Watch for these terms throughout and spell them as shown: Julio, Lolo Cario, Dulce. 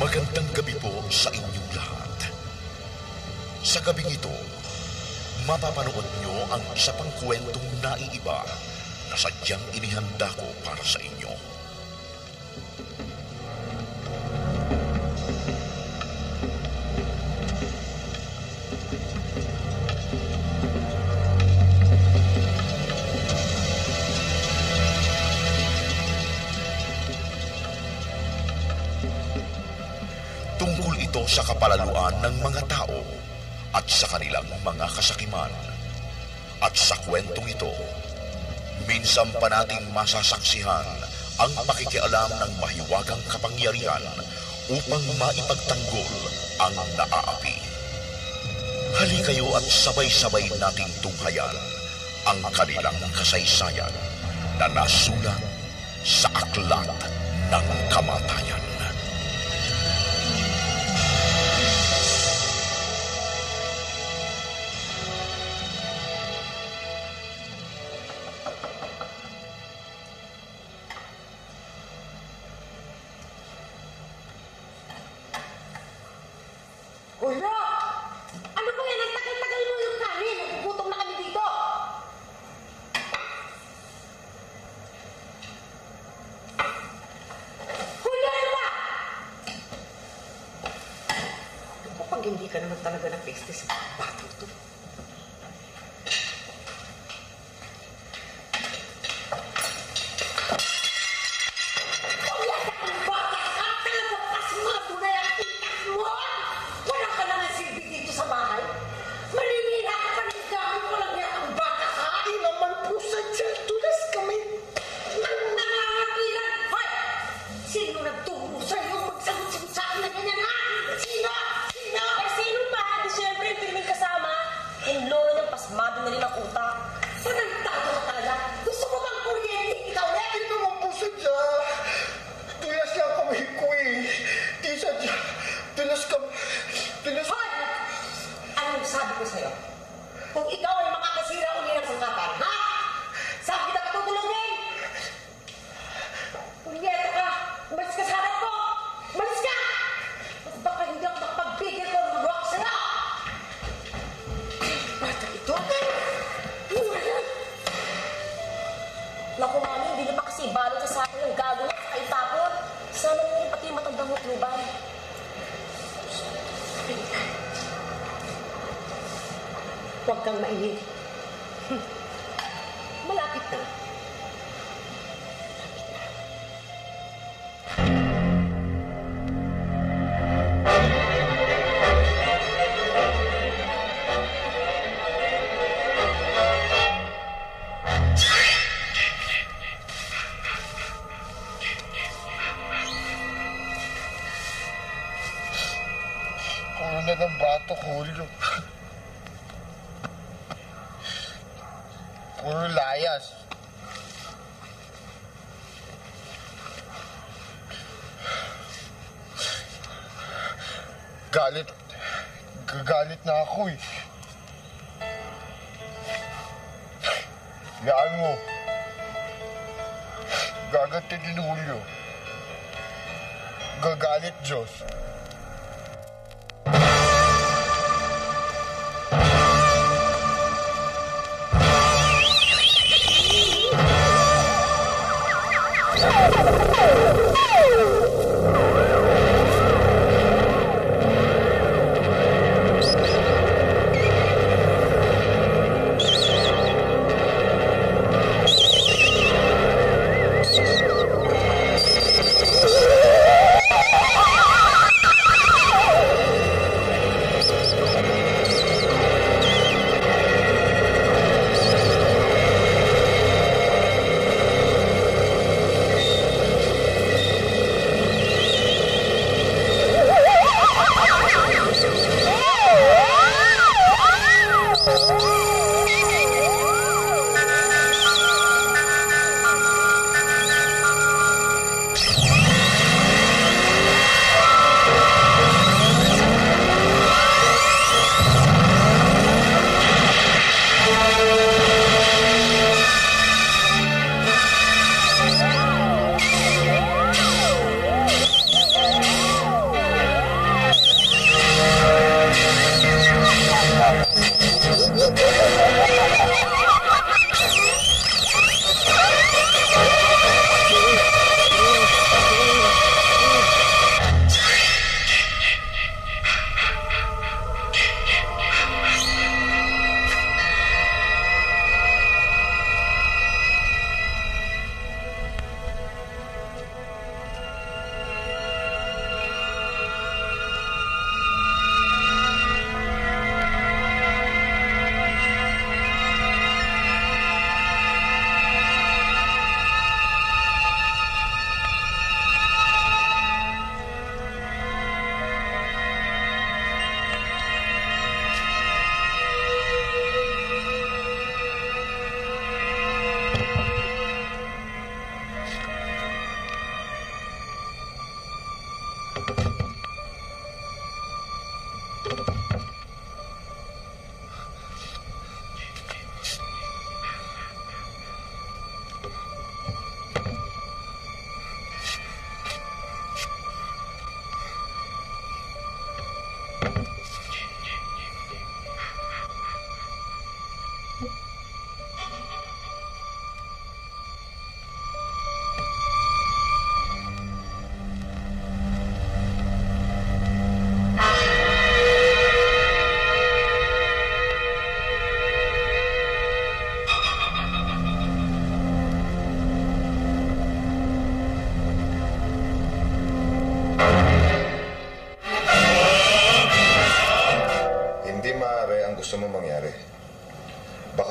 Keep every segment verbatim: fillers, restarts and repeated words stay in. Magandang gabi po sa inyong lahat. Sa gabing ito, mapapanood nyo ang isa pang kwentong naiiba na sadyang inihanda ko para sa inyo. Sa kapalaluan ng mga tao at sa kanilang mga kasakiman. At sa kwentong ito, minsan pa nating masasaksihan ang pakikialam ng mahiwagang kapangyarihan upang maipagtanggol ang naaapi. Halikayo at sabay-sabay nating tunghayan ang kanilang kasaysayan na nasulat sa aklat ng kamatayan. Hindi ka naman talaga na peste sa bato ito. Mas kasarap po! Huwag kang mainig. Malapit na. Malapit na. Parang nagang bato kulo. Puro layas. Galit. Gagalit na ako eh. Yaan mo. Gagatid ni Julio. Gagalit Diyos.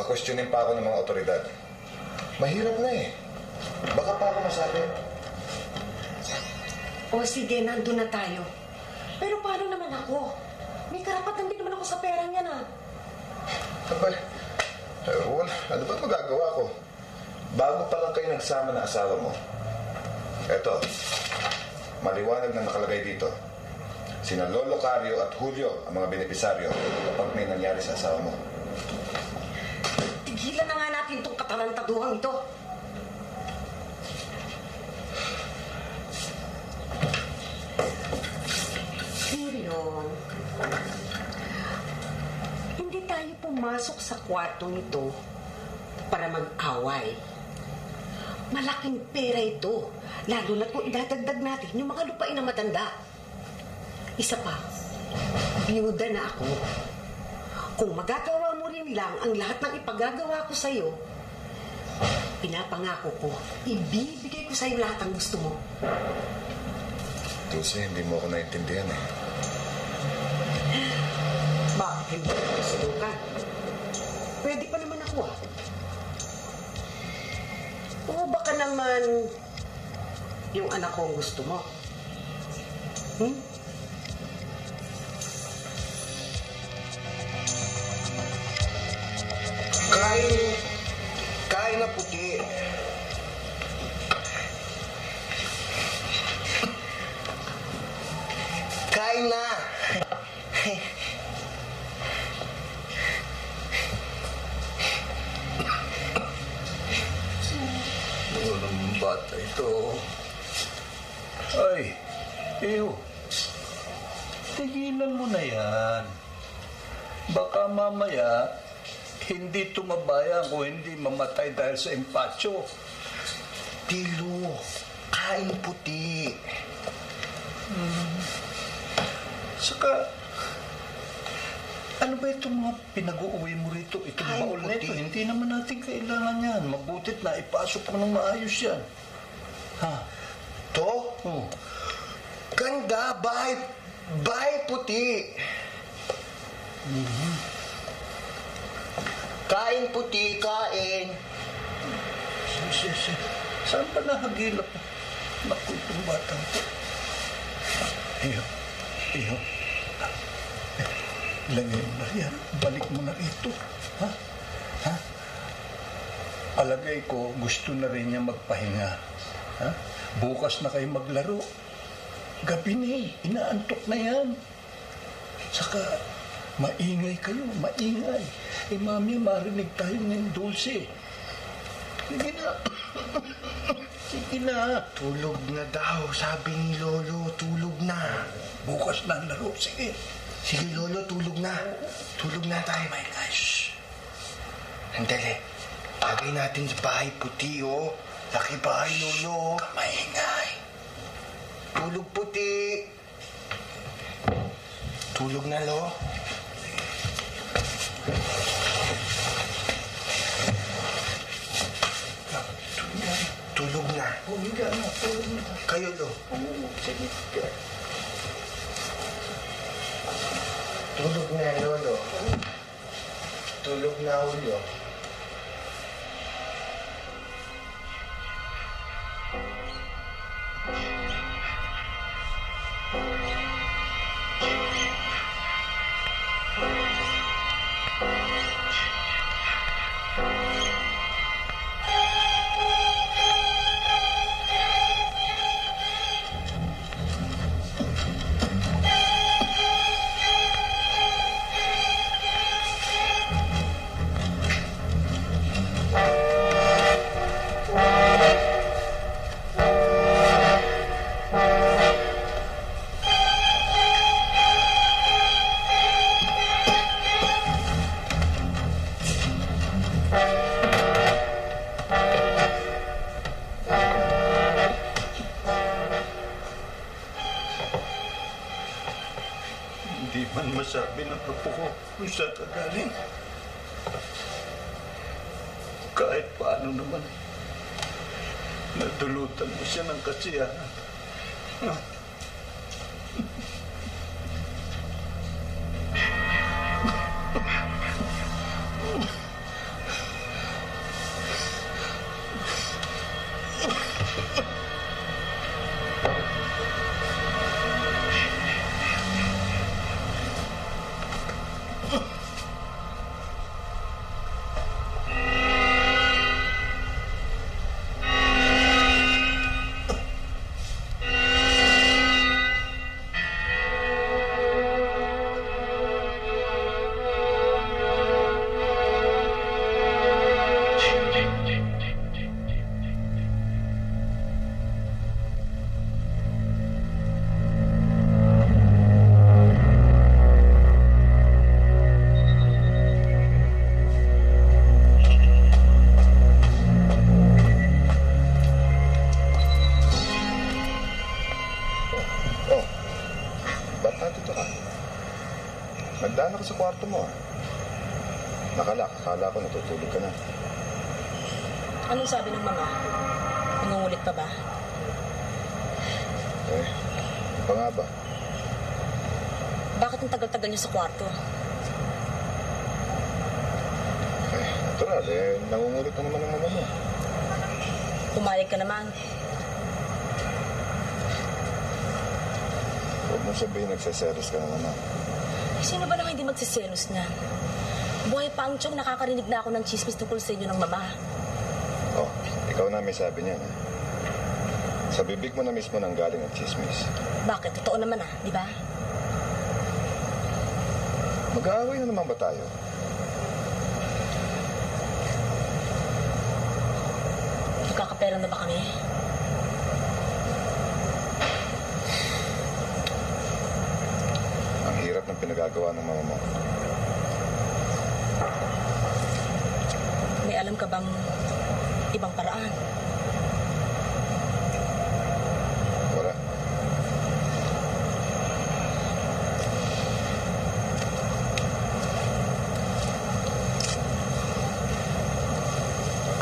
Questionin pa ako ng mga otoridad. Mahirap na eh. Baka pa ako masabi. O sige, nandun na tayo. Pero paano naman ako? May karapatan din naman ako sa pera niya na. Kapal, uh, wala. Ano ba magagawa ko? Bago pa lang kayo nagsama na asawa mo. Eto, maliwanag na nakalagay dito. Sina Lolo Cario at Julio ang mga benepisaryo kapag may nangyari sa asawa mo. Tigilan na nga natin itong katalantaduhang ito. Julio, hindi tayo pumasok sa kwarto nito para mag-away. Malaking pera ito, lalo na kung idadagdag natin yung mga lupain na matanda. Isa pa, biyuda na ako. Kung magagawa mo rin lang ang lahat ng ipagagawa ko sa iyo. Pinapangako ko, ibibigay ko sa iyo lahat ang gusto mo. Dulce, hindi mo ako naintindihan eh. Bakit hindi ko nasubukan? Pwede pa naman ako ah. O baka naman yung anak ko ang gusto mo. Hmm? Kain, kain na puti. Kain na. Ano ng bata ito? Ay, ew. Tigilan mo na yan. Baka mamaya, hindi tumabayan o hindi mamatay dahil sa impatyo. Tilo, kain puti. Hmm. Saka, ano ba itong mga pinag-uuwi mo rito? Itong kain baon puti. Nito, hindi naman natin kailangan yan. Mabutit na ipasok ko ng maayos yan. Ha? To? Hmm. Ganda, bahay, bahay puti. Mm-hmm. Kain puti, kain. Saan pa nahagilap? Naku, itong batang po. Iyo, iyo. Lagay mo na yan. Balik mo na rito. Ha? Ha? Alagay ko, gusto na rin niya magpahinga. Ha? Bukas na kayo maglaro. Gabi na eh. Inaantok na yan. Saka, maingay kayo, maingay. Eh, mami, marinig tayo ng Dulce. Sige na. Sige na. Tulog na daw, sabi ni Lolo. Tulog na. Bukas na ang laro. Sige. Sige, Lolo, tulog na. Tulog na tayo, my gosh. Andali. Tagay natin sa bahay puti, oh. Laki bahay, Lolo. Kamaingay. Tulog puti. Tulog na, Lolo. Tulog na. Oh, hindi na. Tulog na. Kayo, Lo. Oo, sige. Tulog na, Lolo. Tulog na, Ulo. Sabi ng apo ko kung saan ka galing. Kahit paano naman, nadulutan mo siya ng kasiyahan. Magdaan ako sa kwarto mo. Nakala, akala ko natutulog ka na. Anong sabi ng mama? Nangungulit pa ba? Eh, pa nga ba? Bakit ang tagal-tagal niyo sa kwarto? Eh, natural eh. Nangungulit na naman ang mama mo. Pumayag ka naman. Huwag mo sabihin nagsiselos ka na naman. Sino ba naman hindi magsiselos na? Buhay pa ang tiyong, nakakarinig na ako ng chismis tungkol sa inyo ng mama. Oh, ikaw na may sabi niya. Ha? Sa bibig mo na mismo nang galing ang chismis. Bakit? Totoo naman ah, di ba? Mag-aaway na naman ba tayo? Magkakapera na ba kami? Ang hirap ng pinagagawa ng mama mo. May alam ka bang ibang paraan? Wala.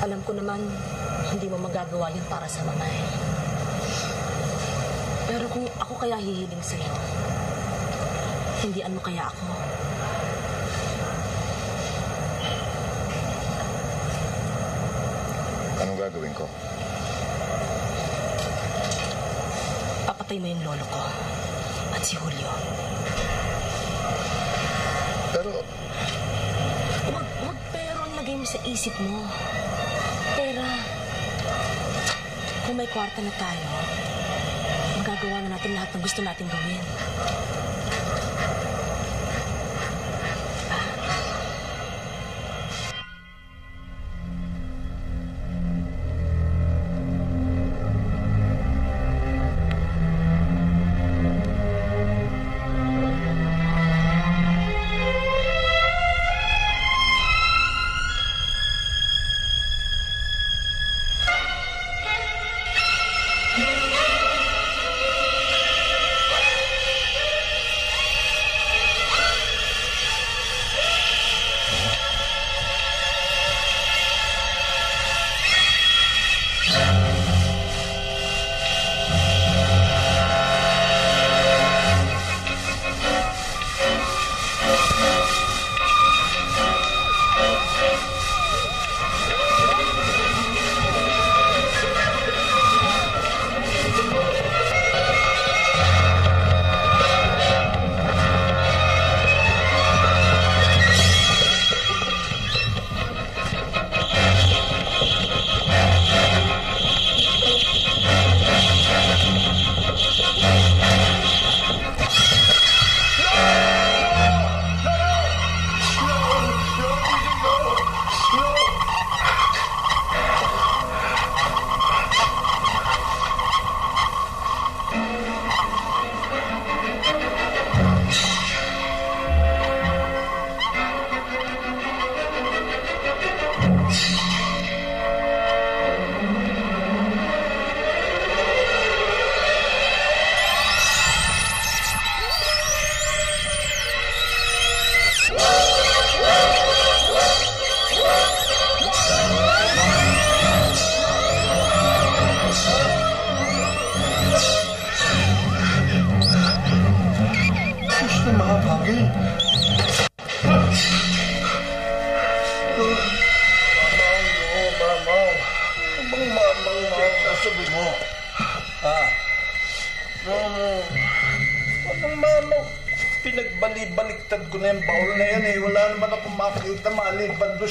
Alam ko naman, hindi mo magagawa yun para sa mama eh. Pero kung ako kaya hihiling sa'yo, hindian mo kaya ako? Anong gagawin ko? Papatay mo yung lolo ko at si Julio. Pero... Huwag, huwag pero ang lagay mo sa isip mo. Pera. Kung may kwarta na tayo, magagawa na natin lahat ng gusto natin gawin.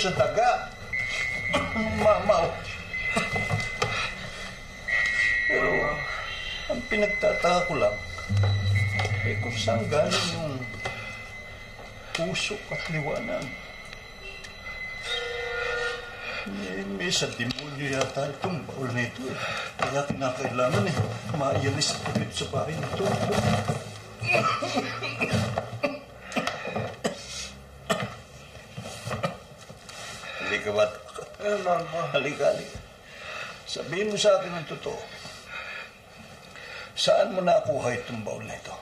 Sa daga. Mamaw. Pero ang pinagtataka ko lang eh kung saan galing yung usok at liwanag. Eh, may sa demonyo yata itong baul na ito eh. Kaya kinakailangan eh maialis at tumit sa bahay nito. Halika, halika. Sabihin mo sa akin ang totoo. Saan mo nakuha itong baon na ito?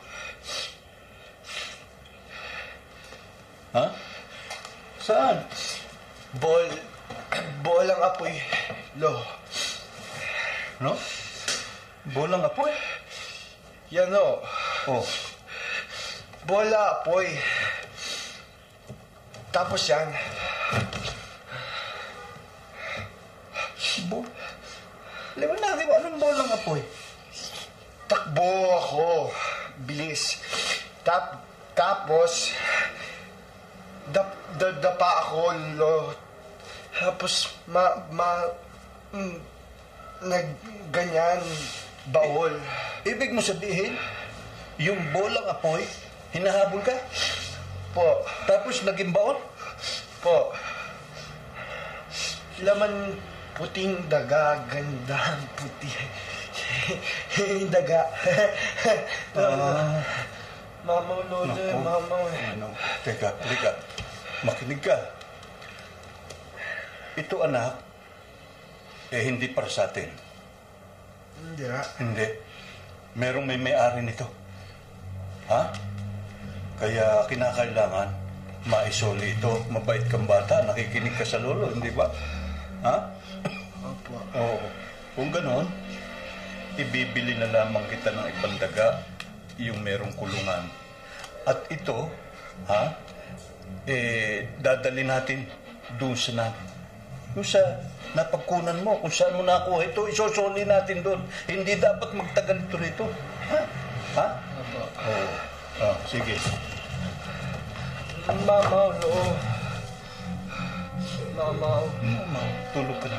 Ha? Saan? Bol, bol ang apoy, lo. No? Bol ang apoy? Yan o. Oh. Bola, apoy. Tapos yan. Bol. Alam mo na, di ba? Anong bol ang apoy? Takbo ako. Bilis. Tap, tapos, dap, dap, dapa ako, lo. Tapos, ma, ma, mm, nag, ganyan, bawol. I, ibig mo sabihin, yung bolang apoy, hinahabol ka? Po. Tapos, naging bawol? Po. Laman puting daga, gandang puti. Daga. Ah. Mamaw, Lolo, mamaw. Ano? Teka, teka. Makinig ka. Ito, anak, eh hindi para sa atin. Hindi na. Hindi. Merong may may-ari nito. Ha? Kaya kinakailangan, maisoli ito. Mabait kang bata, nakikinig ka sa lolo, hindi ba? Ha? Opo. Oo. Kung ganon, ibibili na lamang kita ng ibang daga yung merong kulungan. At ito, ha? Eh, dadali natin doon sa natin. Yung sa napagkunan mo, kung saan mo nakuha ito, isosoli natin doon. Hindi dapat magtagal ito rito. Ha? Ha? Oo. Oh, sige. Mamaw, loo. Mamaw. Mamaw. Tulog ka na.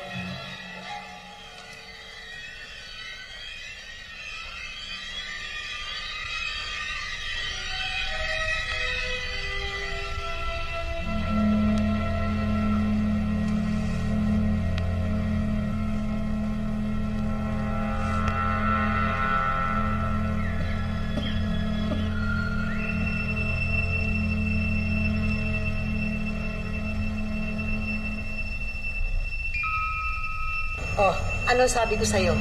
Oh, ano sabi ko sa'yo?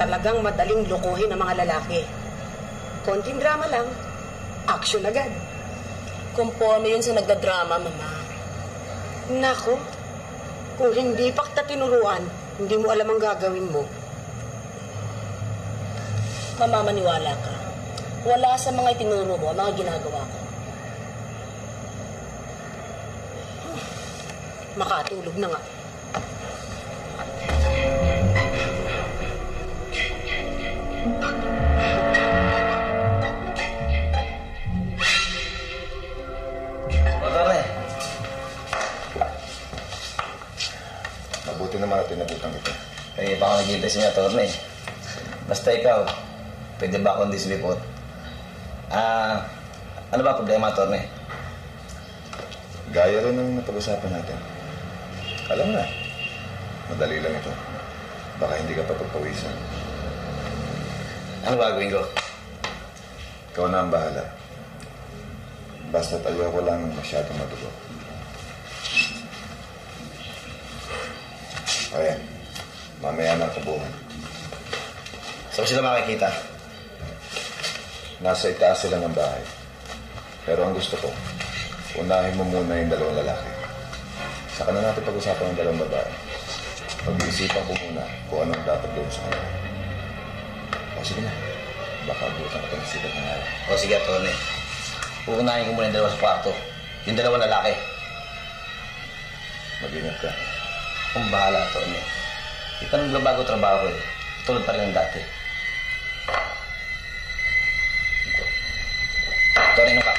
Talagang madaling lukuhin ang mga lalaki. Konting drama lang, action agad. Kumporme yun sa nagdadrama, mama. Naku, kung hindi pakta tinuruan, hindi mo alam ang gagawin mo. Mama, maniwala ka. Wala sa mga itinuro mo ang mga ginagawa ko. Hmm. Makatulog na nga. Mabuti naman at tinagutan kita. Eh, baka nag-iintay sa inyo, Torne. Basta ikaw, pwede ba akong dislipot? Ah, ano ba problema, Torne? Gaya rin ang napag-usapan natin. Alam na, madali lang ito. Baka hindi ka papagpawisan. Ano ba gawin ko? Ikaw na ang bahala. Basta't ayaw ko lang masyadong madugo. Ayan, mamaya na kabuhan. Saan sila makikita? Nasa itaas sila ng bahay. Pero ang gusto ko, unahin mo muna yung dalawang lalaki. Saka na natin pag-usapan ng dalawang babae. Pag-iisipan ko muna kung anong dapat doon sa kanila. O sige na, baka buutan ko ng sikat na nga. O sige, Tony. Uunahin ko muna yung dalawa sa kwarto. Yung dalawang lalaki. Mag-ingat ka. Kung bahala, Tony. Ito ang nagbabago trabaho eh. Tulad pa rin ang dati. Tony, nung ka.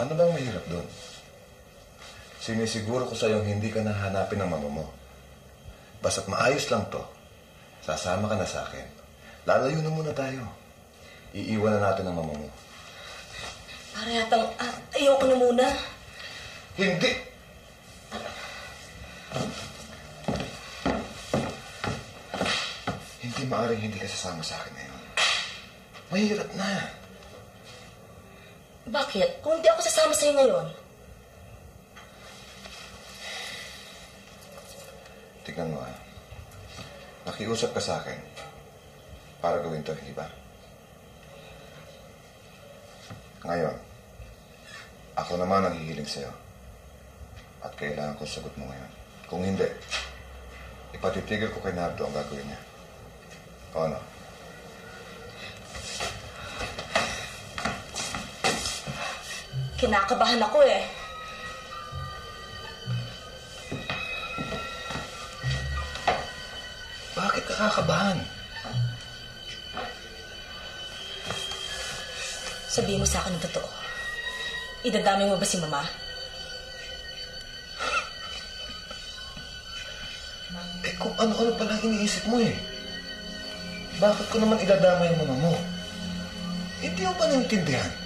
Ano bang mahirap doon? Sinisiguro ko sa'yong hindi ka nahanapin ng mama mo. Basta't maayos lang to, sasama ka na sa'kin. Lalayo na muna tayo. Iiwan na natin ang mama mo. Para yatang uh, ayoko na muna. Hindi! Hindi maaaring hindi ka sasama sa'kin ngayon. Mahirap na. Bakit? Kung hindi ako sasama sa'yo ngayon. Tignan mo ah. Nakiusap ka sa'kin para gawin to, hindi ba? Ngayon, ako naman ang hihiling sa'yo. At kailangan ko sagot mo ngayon. Kung hindi, ipatitigil ko kay Nardo ang gagawin niya. O ano? Kinakabahan ako eh. Bakit nakakabahan? Sabihin mo sa akin ang totoo. Idadami mo ba si Mama? Eh kung ano-ano palang iniisip mo eh. Bakit ko naman idadamay ang Mama mo? Hindi mo ba naintindihan?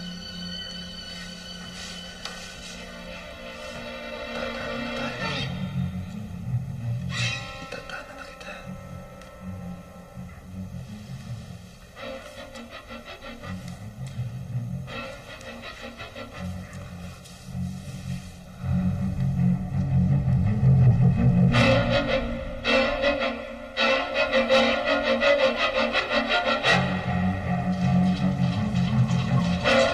Thank you.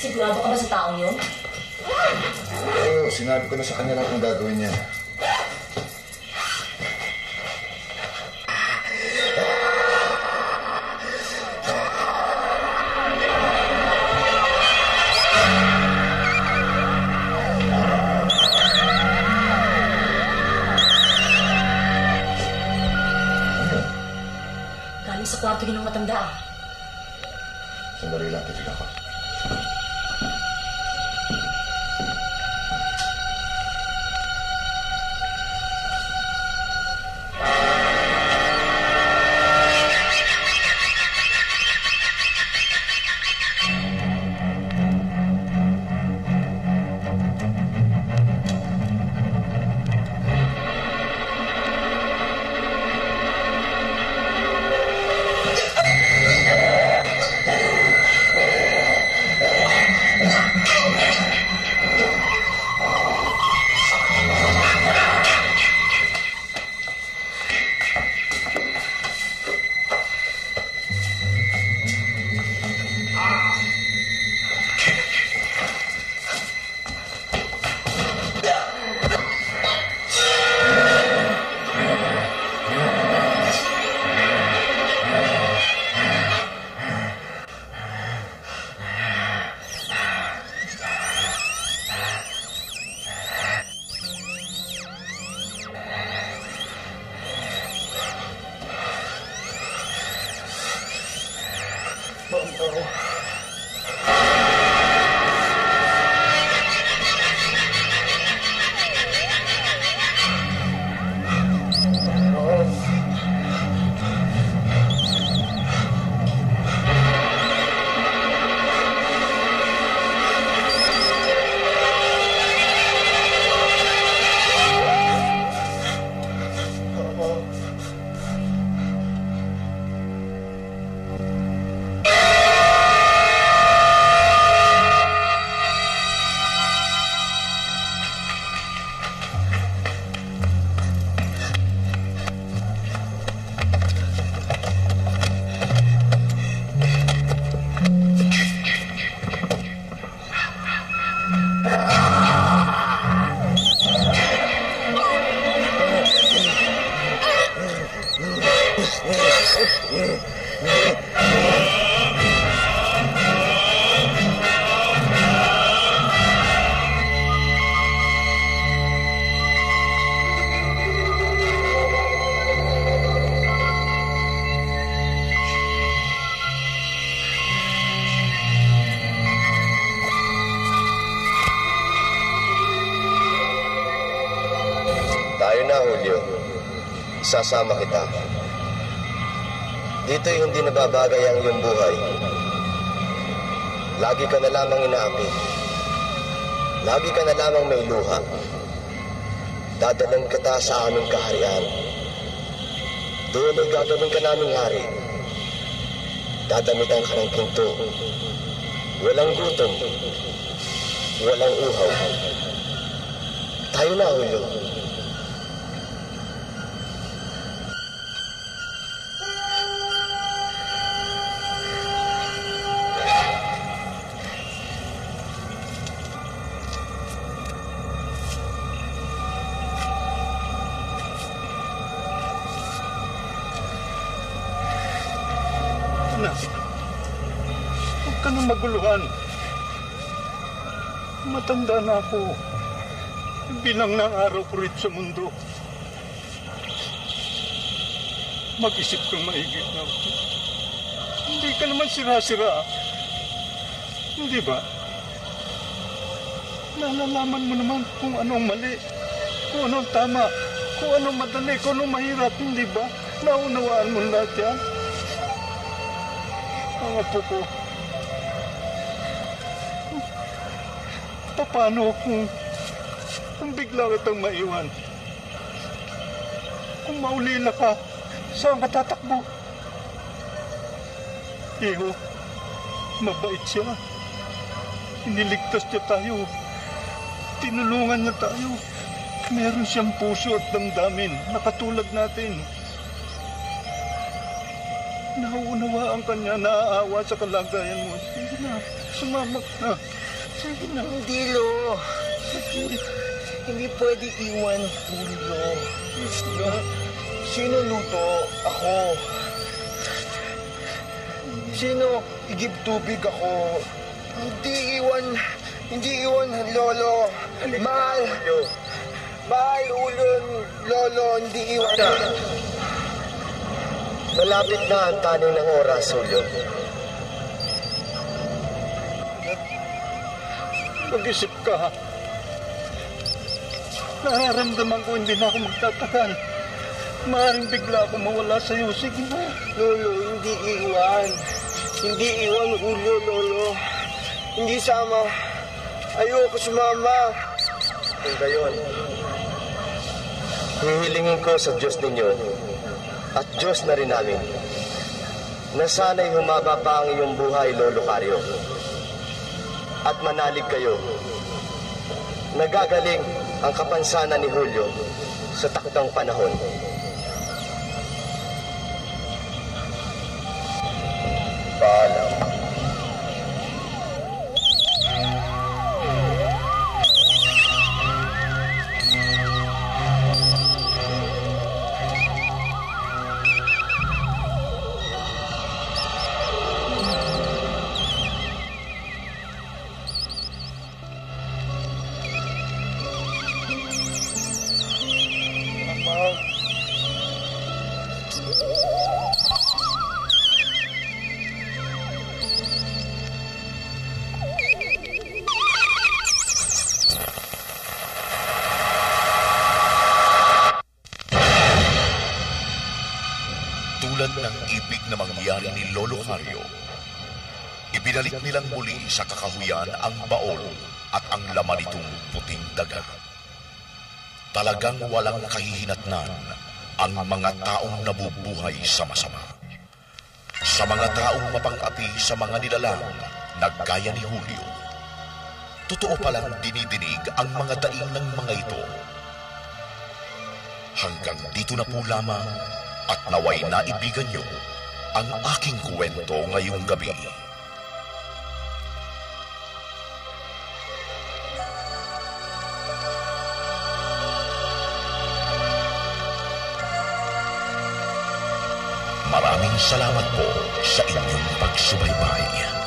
Sigurado ka ba sa taong yun? Oo, sinabi ko na sa kanya lahat ang gagawin niya. Galing sa kwarto yun ang matanda. Sandali lang, titig ako. Sasama kita. Dito'y hindi nababagay ang iyong buhay. Lagi ka na lamang inaapi. Lagi ka na lamang may luha. Dadalan kita sa aming kaharian. Doon ay gagawin ka naming hari. Dadamitan ka ng pinto. Walang gutom. Walang uhaw. Tayo na, Julio. Maguluhan. Matanda na ako. Bilang ng araw ko rin sa mundo. Mag-isip kang maigit na ako. Hindi ka naman sira-sira. Hindi ba? Nalalaman mo naman kung anong mali, kung anong tama, kung anong madali, kung anong mahirap. Hindi ba? Naunawaan mo lahat yan. Ang apo ko, paano kung, kung bigla kitang maiwan? Kung maulila ka, saan ka tatakbo? Iho, mabait siya. Iniligtas niya tayo. Tinulungan niya tayo. Meron siyang puso at damdamin na katulad natin. Nauunawaan ka niya, naaawa sa kalagayan mo. Sige na, sumamak na. Sige na. Hindi, Lo. Hindi pwede iwan, Lolo. Sino luto? Ako. Sino igib tubig? Ako. Hindi iwan, hindi iwan, Lolo. Mahal. Mahal, ulon, Lolo, hindi iwan. Malapit na ang taning ng oras, Ulon. Mag-isip ka, ha? Nararamdaman ko, hindi na ako magtatakan. Maaaring bigla ako mawala sa'yo. Sige na. Lolo, hindi iwan. Hindi iwan, Ulo, Lolo. Hindi sama. Ayoko sumama. Kung gayon, hihilingin ko sa Diyos ninyo at Diyos na rin namin na sana'y humaba pa ang iyong buhay, Lolo Cario, at manalig kayo. Nagagaling ang kapansanan ni Julio sa takdang panahon. Paalam. Ng ibig na mangyari ni Lolo Cario, ibinalik nilang muli sa kakahuyan ang baol at ang laman nitong puting dagat. Talagang walang kahihinatnan ang mga taong nabubuhay sama-sama. Sa mga taong mapang-api sa mga nilalang na gaya ni Julio, totoo palang dinidinig ang mga daing ng mga ito. Hanggang dito na po lamang at naway naibigan niyo ang aking kwento ngayong gabi. Maraming salamat po sa inyong pagsubaybay.